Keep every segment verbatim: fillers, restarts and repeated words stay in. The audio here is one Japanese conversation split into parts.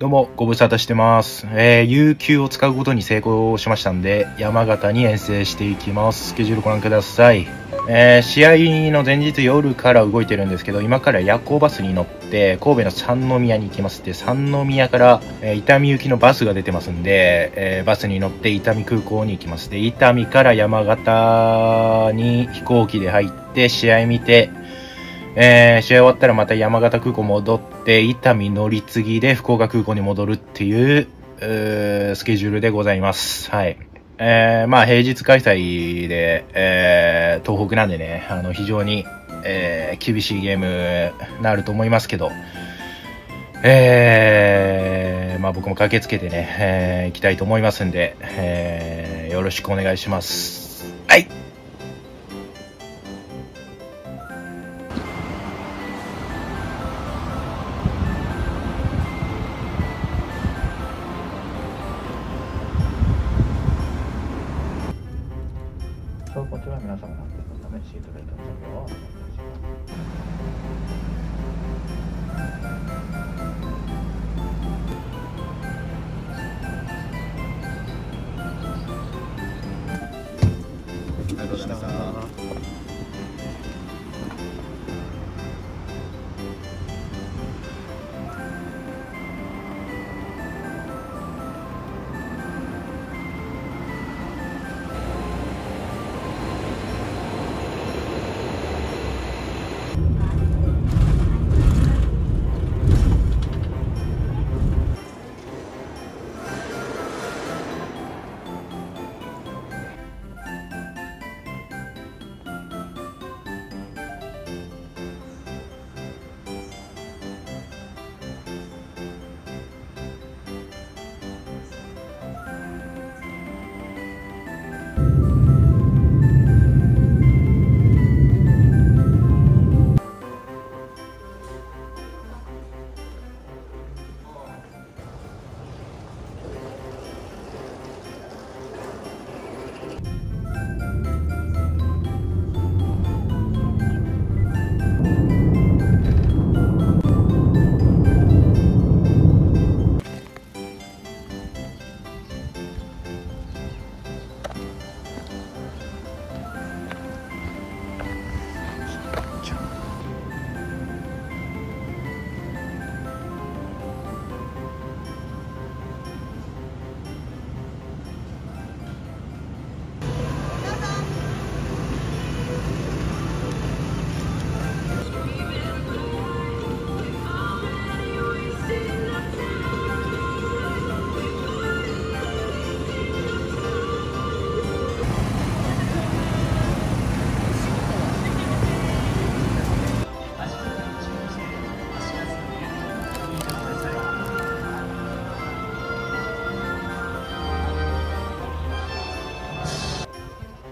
どうもご無沙汰してます、えー、有給を使うことに成功しましたんで山形に遠征していきます。スケジュールご覧ください。えー、試合の前日夜から動いてるんですけど、今から夜行バスに乗って神戸の三宮に行きます。で三宮から、えー、伊丹行きのバスが出てますんで、えー、バスに乗って伊丹空港に行きます。で伊丹から山形に飛行機で入って試合見て、えー、試合終わったらまた山形空港戻って伊丹乗り継ぎで福岡空港に戻るっていう、えー、スケジュールでございます。はい。えー、まあ平日開催で、えー、東北なんでね、あの非常に、えー、厳しいゲームになると思いますけど、えーまあ、僕も駆けつけてね、えー、行きたいと思いますんで、えー、よろしくお願いします。はい。走行中は皆様の安全のためシートベルトの着用をお願いします。ありがとうございました。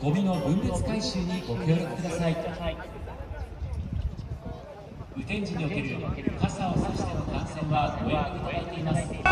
ゴミの分別回収にご協力ください。雨天時における傘を差しての感染はご予約いただいています。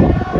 All right.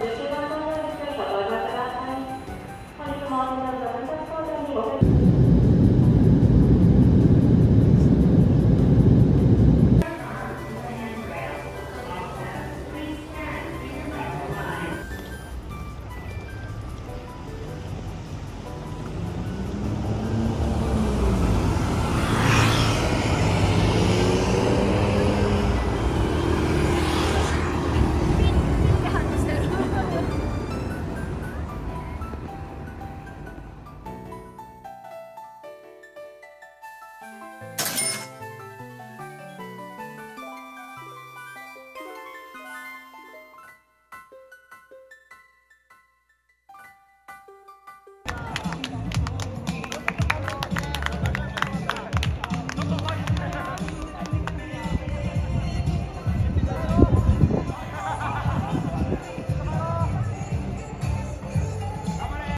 Thank you.